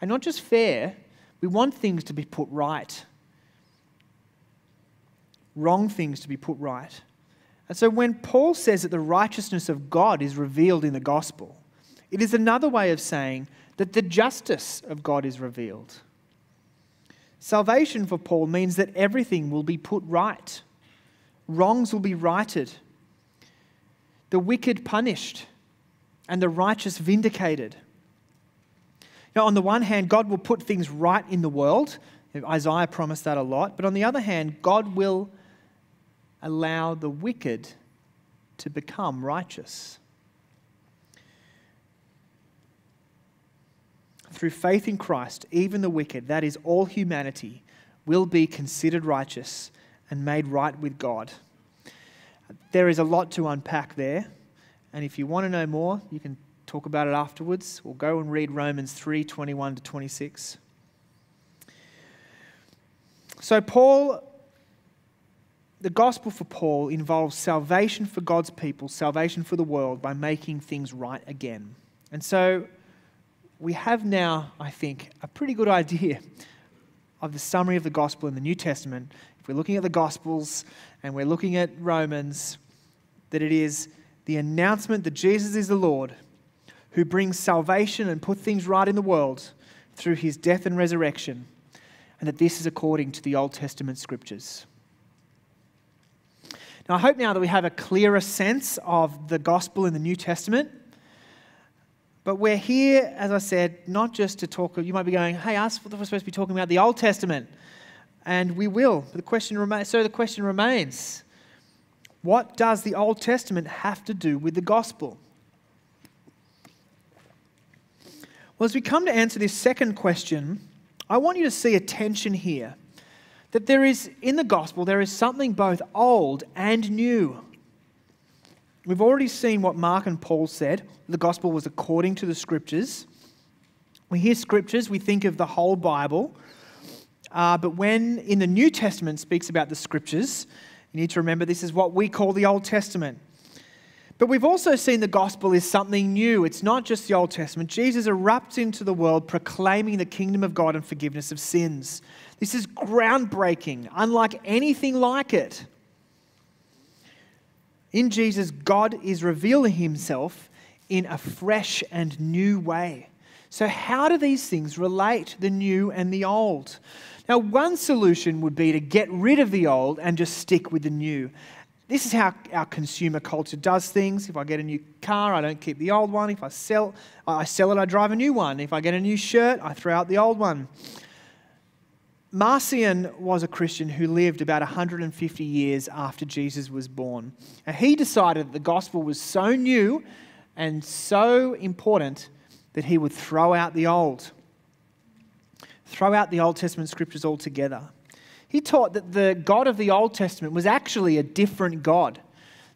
And not just fair, we want things to be put right. Wrong things to be put right. And so when Paul says that the righteousness of God is revealed in the gospel, it is another way of saying that the justice of God is revealed. Salvation for Paul means that everything will be put right. Wrongs will be righted. The wicked punished and the righteous vindicated. Now, on the one hand, God will put things right in the world. Isaiah promised that a lot. But on the other hand, God will allow the wicked to become righteous. Through faith in Christ, even the wicked, that is all humanity, will be considered righteous and made right with God. There is a lot to unpack there. And if you want to know more, you can talk about it afterwards. We'll go and read Romans three, twenty-one to twenty-six. So Paul, the gospel for Paul involves salvation for God's people, salvation for the world by making things right again. And so we have now, I think, a pretty good idea of the summary of the gospel in the New Testament. If we're looking at the Gospels and we're looking at Romans, that it is the announcement that Jesus is the Lord who brings salvation and put things right in the world through his death and resurrection, and that this is according to the Old Testament scriptures. Now, I hope now that we have a clearer sense of the gospel in the New Testament. But we're here, as I said, not just to talk. You might be going, hey, us, we're supposed to be talking about the Old Testament. And we will. The question remains. So the question remains, what does the Old Testament have to do with the gospel? Well, as we come to answer this second question, I want you to see a tension here. That there is, in the gospel, there is something both old and new. We've already seen what Mark and Paul said. The gospel was according to the scriptures. We hear scriptures, we think of the whole Bible. Uh, but when in the New Testament speaks about the scriptures, you need to remember this is what we call the Old Testament. But we've also seen the gospel is something new. It's not just the Old Testament. Jesus erupts into the world proclaiming the kingdom of God and forgiveness of sins. This is groundbreaking, unlike anything like it. In Jesus, God is revealing himself in a fresh and new way. So how do these things relate, the new and the old? Now, one solution would be to get rid of the old and just stick with the new. This is how our consumer culture does things. If I get a new car, I don't keep the old one. If I sell, I sell it, I drive a new one. If I get a new shirt, I throw out the old one. Marcion was a Christian who lived about one hundred fifty years after Jesus was born. And he decided that the gospel was so new and so important that he would throw out the old. Throw out the Old Testament scriptures altogether. He taught that the God of the Old Testament was actually a different God,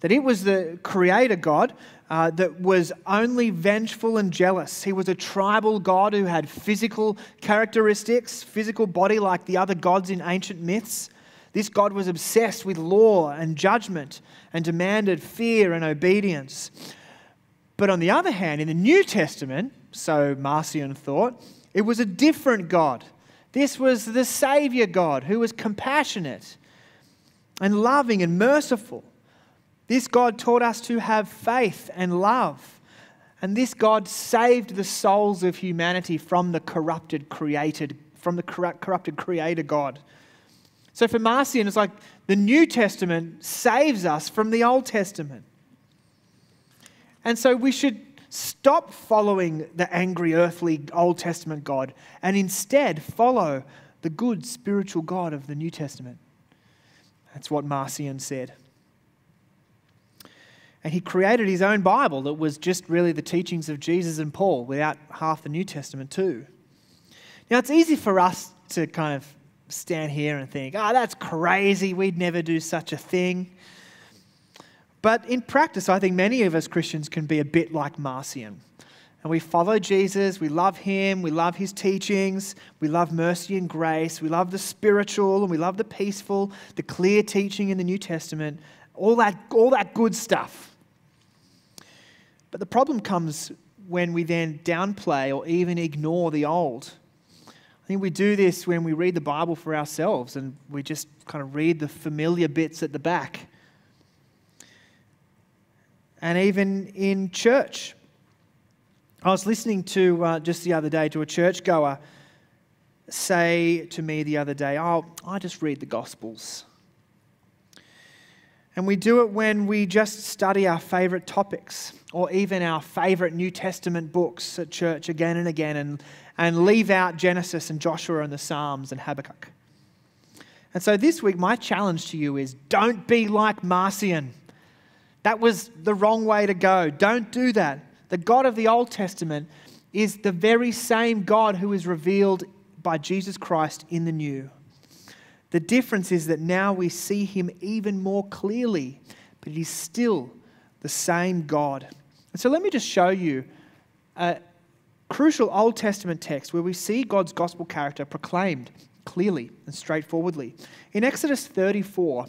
that it was the creator God uh, that was only vengeful and jealous. He was a tribal God who had physical characteristics, physical body like the other gods in ancient myths. This God was obsessed with law and judgment and demanded fear and obedience. But on the other hand, in the New Testament, so Marcion thought, it was a different God. This was the Saviour God who was compassionate and loving and merciful. This God taught us to have faith and love. And this God saved the souls of humanity from the corrupted created, from the corrupted creator God. So for Marcion, it's like the New Testament saves us from the Old Testament. And so we should stop following the angry, earthly Old Testament God and instead follow the good spiritual God of the New Testament. That's what Marcion said. And he created his own Bible that was just really the teachings of Jesus and Paul without half the New Testament too. Now, it's easy for us to kind of stand here and think, oh, that's crazy, we'd never do such a thing. But in practice, I think many of us Christians can be a bit like Marcion. And we follow Jesus, we love him, we love his teachings, we love mercy and grace, we love the spiritual and we love the peaceful, the clear teaching in the New Testament, all that, all that good stuff. But the problem comes when we then downplay or even ignore the old. I think we do this when we read the Bible for ourselves and we just kind of read the familiar bits at the back. And even in church. I was listening to, uh, just the other day, to a churchgoer say to me the other day, oh, I just read the Gospels. And we do it when we just study our favourite topics or even our favourite New Testament books at church again and again and, and leave out Genesis and Joshua and the Psalms and Habakkuk. And so this week, my challenge to you is don't be like Marcion. That was the wrong way to go. Don't do that. The God of the Old Testament is the very same God who is revealed by Jesus Christ in the New. The difference is that now we see him even more clearly, but he's still the same God. And so let me just show you a crucial Old Testament text where we see God's gospel character proclaimed clearly and straightforwardly. In Exodus thirty-four,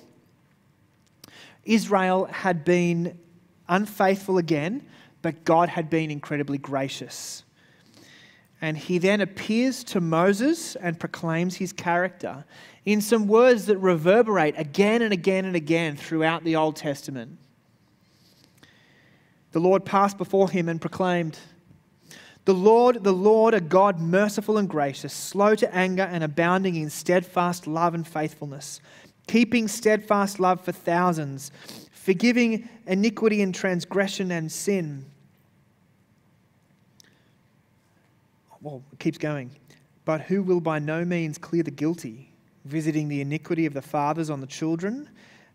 Israel had been unfaithful again, but God had been incredibly gracious. And he then appears to Moses and proclaims his character in some words that reverberate again and again and again throughout the Old Testament. The Lord passed before him and proclaimed, "The Lord, the Lord, a God merciful and gracious, slow to anger and abounding in steadfast love and faithfulness, keeping steadfast love for thousands, forgiving iniquity and transgression and sin." Well, it keeps going. "But who will by no means clear the guilty, visiting the iniquity of the fathers on the children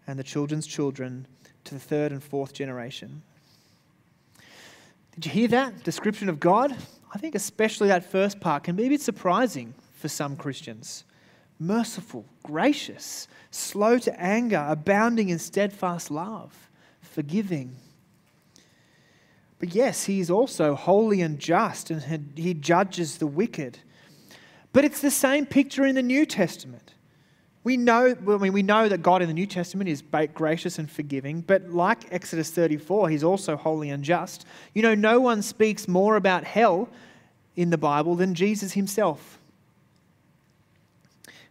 and the children's children to the third and fourth generation." Did you hear that description of God? I think especially that first part can be a bit surprising for some Christians. Merciful, gracious, slow to anger, abounding in steadfast love, forgiving. But yes, he is also holy and just, and he judges the wicked. But it's the same picture in the New Testament. We know, I mean, we know that God in the New Testament is gracious and forgiving, but like Exodus thirty-four, he's also holy and just. You know, no one speaks more about hell in the Bible than Jesus himself.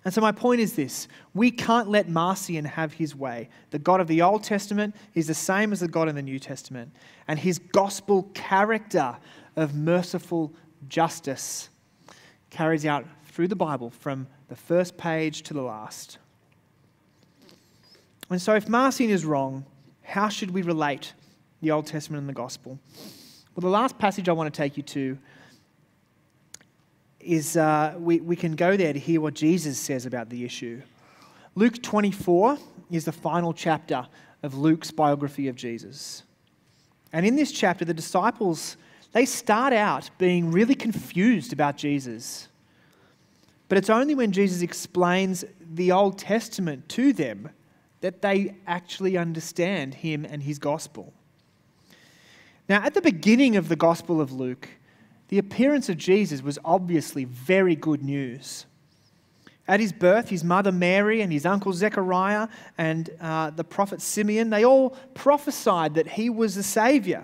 And so my point is this: we can't let Marcion have his way. The God of the Old Testament is the same as the God in the New Testament, and his gospel character of merciful justice carries out through the Bible from the first page to the last. And so if Marcion is wrong, how should we relate the Old Testament and the gospel? Well, the last passage I want to take you to is uh, we, we can go there to hear what Jesus says about the issue. Luke twenty-four is the final chapter of Luke's biography of Jesus. And in this chapter, the disciples, they start out being really confused about Jesus. But it's only when Jesus explains the Old Testament to them that they actually understand him and his gospel. Now, at the beginning of the Gospel of Luke, the appearance of Jesus was obviously very good news. At his birth, his mother Mary and his uncle Zechariah and uh, the prophet Simeon, they all prophesied that he was the Saviour.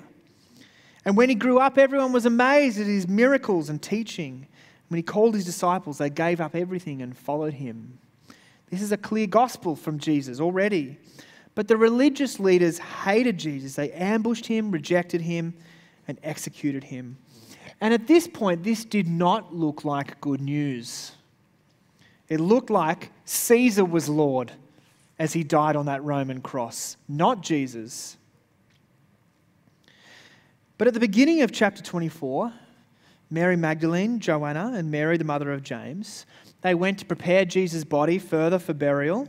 And when he grew up, everyone was amazed at his miracles and teaching. When he called his disciples, they gave up everything and followed him. This is a clear gospel from Jesus already. But the religious leaders hated Jesus. They ambushed him, rejected him, and executed him. And at this point, this did not look like good news. It looked like Caesar was Lord as he died on that Roman cross, not Jesus. But at the beginning of chapter twenty-four, Mary Magdalene, Joanna, and Mary, the mother of James, they went to prepare Jesus' body further for burial.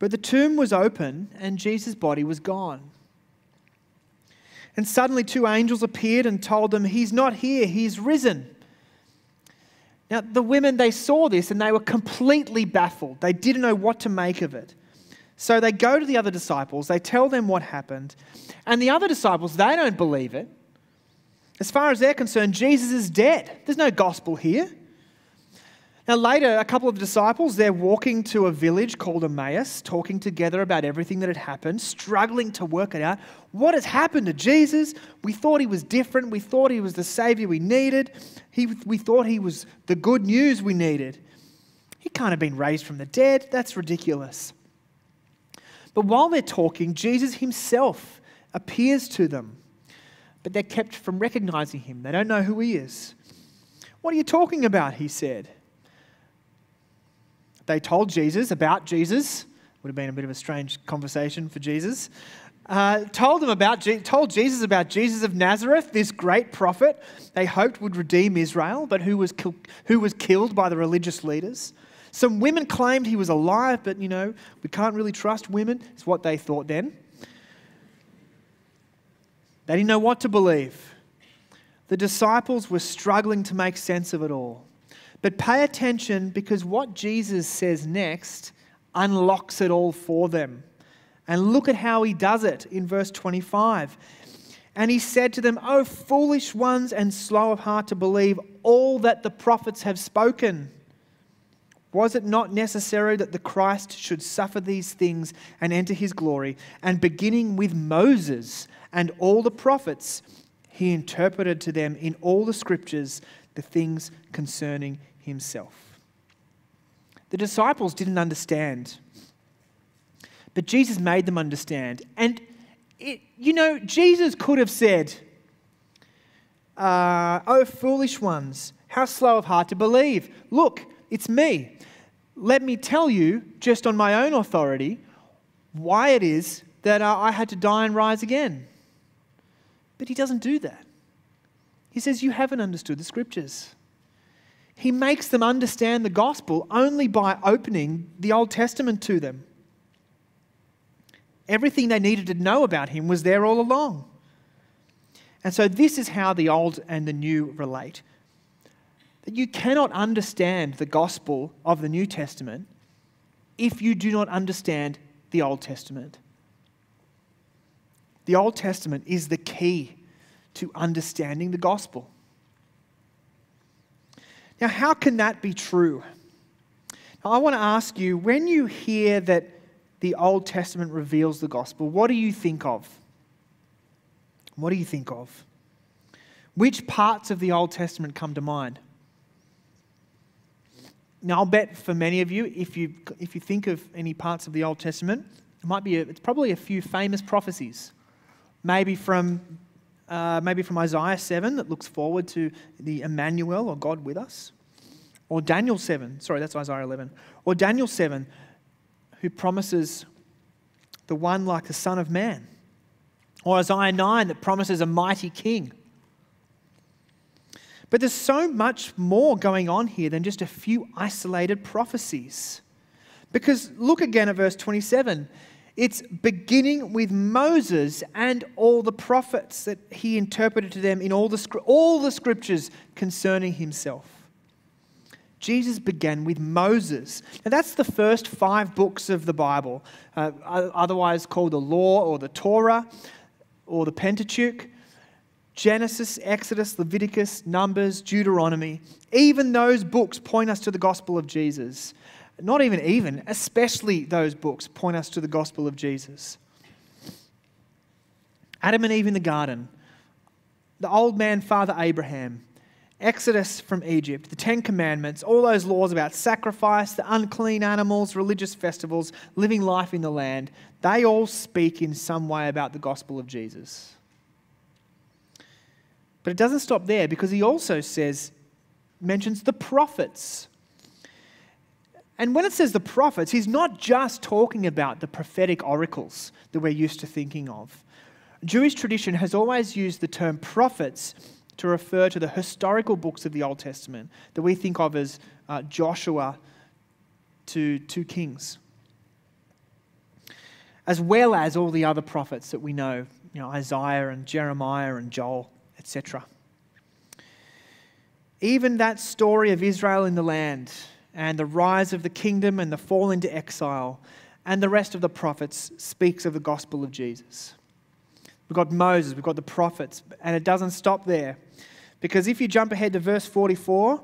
But the tomb was open and Jesus' body was gone. And suddenly two angels appeared and told them, "He's not here, he's risen." Now, the women, they saw this and they were completely baffled. They didn't know what to make of it. So they go to the other disciples, they tell them what happened, and the other disciples, they don't believe it. As far as they're concerned, Jesus is dead. There's no gospel here. Now, later, a couple of the disciples, they're walking to a village called Emmaus, talking together about everything that had happened, struggling to work it out. What has happened to Jesus? We thought he was different. We thought he was the Saviour we needed. He, we thought he was the good news we needed. He can't have been raised from the dead. That's ridiculous. But while they're talking, Jesus himself appears to them, but they're kept from recognising him. They don't know who he is. "What are you talking about?" he said. They told Jesus about Jesus. Would have been a bit of a strange conversation for Jesus. Uh, told them about Je told Jesus about Jesus of Nazareth, this great prophet they hoped would redeem Israel, but who was who was killed by the religious leaders. Some women claimed he was alive, but you know we can't really trust women. It's what they thought then. They didn't know what to believe. The disciples were struggling to make sense of it all. But pay attention, because what Jesus says next unlocks it all for them. And look at how he does it in verse twenty-five. "And he said to them, 'O foolish ones and slow of heart to believe all that the prophets have spoken. Was it not necessary that the Christ should suffer these things and enter his glory? And beginning with Moses and all the prophets, he interpreted to them in all the scriptures the things concerning himself.'" The disciples didn't understand, but Jesus made them understand. And, it, you know, Jesus could have said, uh, "Oh, foolish ones, how slow of heart to believe. Look, it's me. Let me tell you, just on my own authority, why it is that uh, I had to die and rise again." But he doesn't do that. He says, "You haven't understood the scriptures." He makes them understand the gospel only by opening the Old Testament to them. Everything they needed to know about him was there all along. And so this is how the old and the new relate. That you cannot understand the gospel of the New Testament if you do not understand the Old Testament. The Old Testament is the key to understanding the gospel. Now, how can that be true? Now, I want to ask you, when you hear that the Old Testament reveals the gospel, what do you think of? What do you think of? Which parts of the Old Testament come to mind? Now, I'll bet for many of you, if you if you think of any parts of the Old Testament, it might be a, it's probably a few famous prophecies, maybe from uh, maybe from Isaiah seven that looks forward to the Emmanuel or God with us, or Daniel seven. Sorry, that's Isaiah eleven, or Daniel seven, who promises the one like the Son of Man, or Isaiah nine that promises a mighty king. But there's so much more going on here than just a few isolated prophecies. Because look again at verse twenty-seven. It's beginning with Moses and all the prophets that he interpreted to them in all the, all the scriptures concerning himself. Jesus began with Moses. Now that's the first five books of the Bible, uh, otherwise called the Law or the Torah or the Pentateuch. Genesis, Exodus, Leviticus, Numbers, Deuteronomy. Even those books point us to the gospel of Jesus. Not even even, especially those books point us to the gospel of Jesus. Adam and Eve in the garden, the old man, Father Abraham, Exodus from Egypt, the Ten Commandments, all those laws about sacrifice, the unclean animals, religious festivals, living life in the land, they all speak in some way about the gospel of Jesus. But it doesn't stop there, because he also says, mentions the prophets. And when it says the prophets, he's not just talking about the prophetic oracles that we're used to thinking of. Jewish tradition has always used the term prophets to refer to the historical books of the Old Testament that we think of as uh, Joshua to two Kings, as well as all the other prophets that we know, you know, Isaiah and Jeremiah and Joel, et cetera. Even that story of Israel in the land and the rise of the kingdom and the fall into exile and the rest of the prophets speaks of the gospel of Jesus. We've got Moses, we've got the prophets, and it doesn't stop there. Because if you jump ahead to verse forty-four,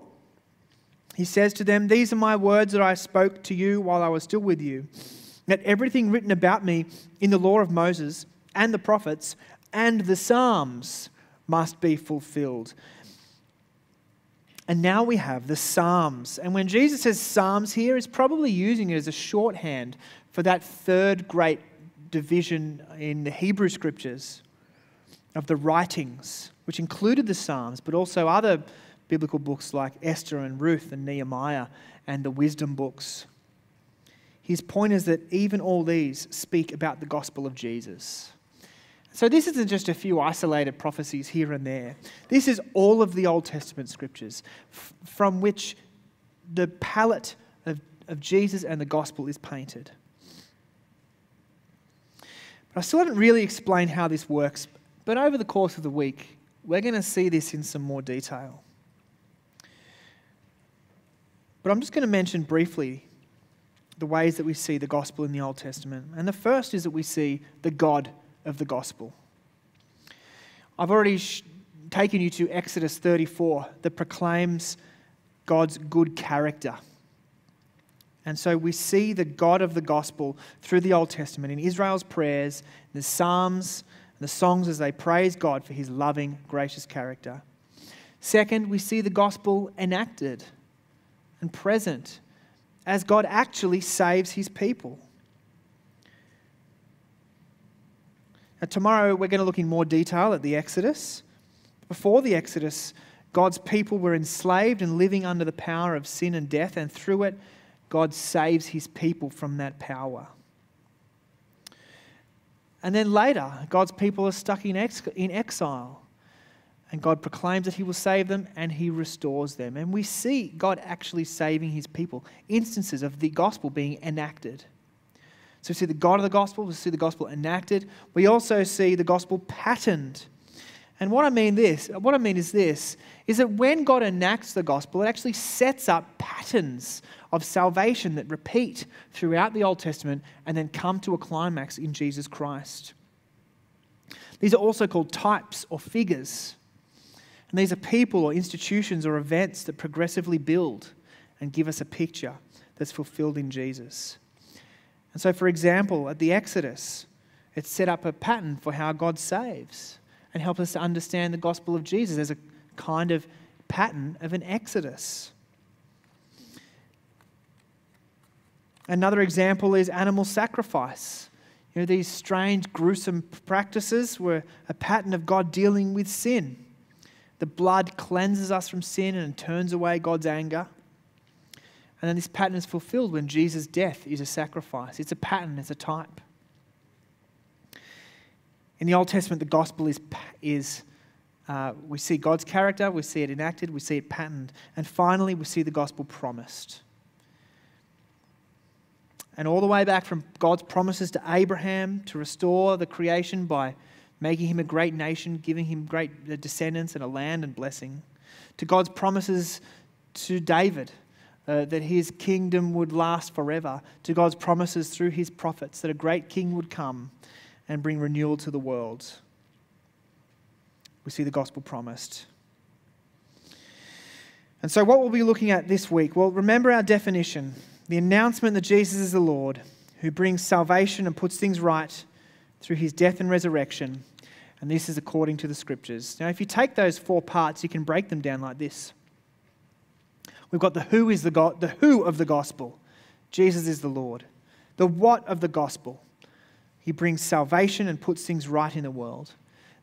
he says to them, "These are my words that I spoke to you while I was still with you, that everything written about me in the law of Moses and the prophets and the Psalms must be fulfilled." And now we have the Psalms. And when Jesus says Psalms here, he's probably using it as a shorthand for that third great division in the Hebrew scriptures of the writings, which included the Psalms, but also other biblical books like Esther and Ruth and Nehemiah and the wisdom books. His point is that even all these speak about the gospel of Jesus. So this isn't just a few isolated prophecies here and there. This is all of the Old Testament scriptures from which the palette of, of Jesus and the gospel is painted. But I still haven't really explained how this works, but over the course of the week, we're going to see this in some more detail. But I'm just going to mention briefly the ways that we see the gospel in the Old Testament. And the first is that we see the God of the gospel. I've already sh taken you to Exodus thirty-four that proclaims God's good character. And so we see the God of the gospel through the Old Testament in Israel's prayers, in the Psalms, and the songs as they praise God for his loving, gracious character. Second, we see the gospel enacted and present as God actually saves his people. Now, tomorrow we're going to look in more detail at the Exodus. Before the Exodus, God's people were enslaved and living under the power of sin and death, and through it, God saves his people from that power. And then later, God's people are stuck in ex in exile, and God proclaims that he will save them, and he restores them. And we see God actually saving his people, instances of the gospel being enacted. So we see the God of the gospel, we see the gospel enacted. We also see the gospel patterned. And what I mean this, what I mean is this, is that when God enacts the gospel, it actually sets up patterns of salvation that repeat throughout the Old Testament and then come to a climax in Jesus Christ. These are also called types or figures. And these are people or institutions or events that progressively build and give us a picture that's fulfilled in Jesus. And so, for example, at the Exodus, it set up a pattern for how God saves and helps us to understand the gospel of Jesus as a kind of pattern of an exodus. Another example is animal sacrifice. You know, these strange, gruesome practices were a pattern of God dealing with sin. The blood cleanses us from sin and turns away God's anger. And then this pattern is fulfilled when Jesus' death is a sacrifice. It's a pattern, it's a type. In the Old Testament, the gospel is, is uh, we see God's character, we see it enacted, we see it patterned. And finally, we see the gospel promised. And all the way back from God's promises to Abraham to restore the creation by making him a great nation, giving him great descendants and a land and blessing, to God's promises to David uh, that his kingdom would last forever, to God's promises through his prophets that a great king would come and bring renewal to the world. We see the gospel promised. And so what we'll be looking at this week, well, remember our definition. The announcement that Jesus is the Lord, who brings salvation and puts things right through his death and resurrection. And this is according to the Scriptures. Now, if you take those four parts, you can break them down like this. We've got the who is the God, the who of the gospel. Jesus is the Lord. The what of the gospel. He brings salvation and puts things right in the world.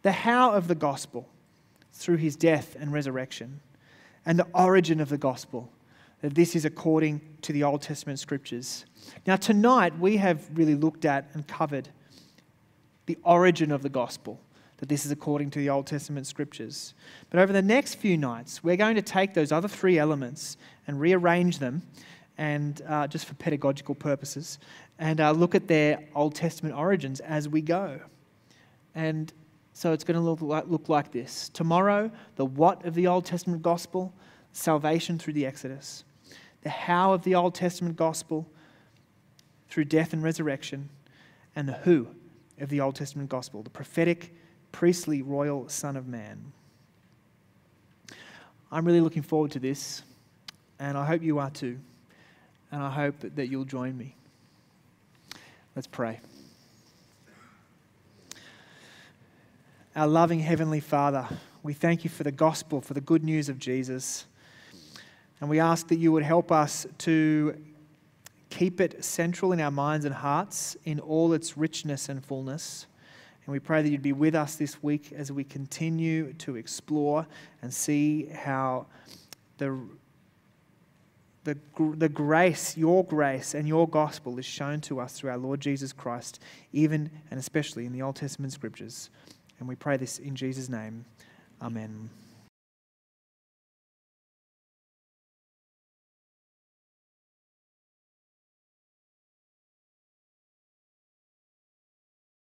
The how of the gospel through his death and resurrection. And the origin of the gospel. That this is according to the Old Testament Scriptures. Now tonight we have really looked at and covered the origin of the gospel, that this is according to the Old Testament Scriptures. But over the next few nights, we're going to take those other three elements and rearrange them, and uh, just for pedagogical purposes, and uh, look at their Old Testament origins as we go. And so it's going to look like, look like this. Tomorrow, the what of the Old Testament gospel, salvation through the Exodus. The how of the Old Testament gospel through death and resurrection, and the who of the Old Testament gospel, the prophetic, priestly, royal Son of Man. I'm really looking forward to this, and I hope you are too, and I hope that you'll join me. Let's pray. Our loving Heavenly Father, we thank you for the gospel, for the good news of Jesus. And we ask that you would help us to keep it central in our minds and hearts in all its richness and fullness. And we pray that you'd be with us this week as we continue to explore and see how the, the, the grace, your grace and your gospel is shown to us through our Lord Jesus Christ, even and especially in the Old Testament Scriptures. And we pray this in Jesus' name. Amen.